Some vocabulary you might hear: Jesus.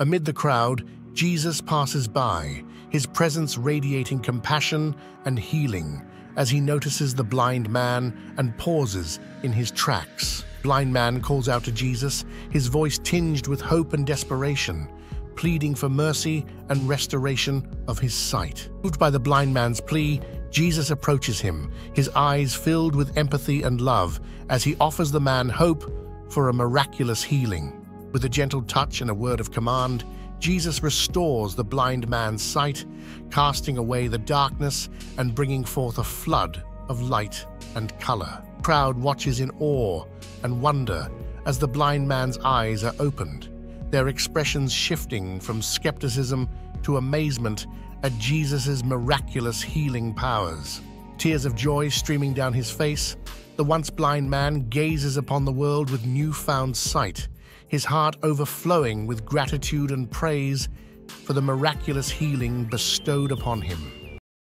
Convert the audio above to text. Amid the crowd, Jesus passes by, his presence radiating compassion and healing as he notices the blind man and pauses in his tracks. Blind man calls out to Jesus, his voice tinged with hope and desperation, pleading for mercy and restoration of his sight. Moved by the blind man's plea, Jesus approaches him, his eyes filled with empathy and love as he offers the man hope for a miraculous healing. With a gentle touch and a word of command, Jesus restores the blind man's sight, casting away the darkness and bringing forth a flood of light and color. The crowd watches in awe and wonder as the blind man's eyes are opened, their expressions shifting from skepticism to amazement at Jesus' miraculous healing powers. Tears of joy streaming down his face, the once blind man gazes upon the world with newfound sight, his heart overflowing with gratitude and praise for the miraculous healing bestowed upon him.